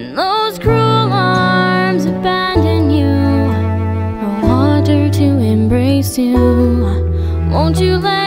and those cruel arms abandon you, no longer to embrace you. Won't you let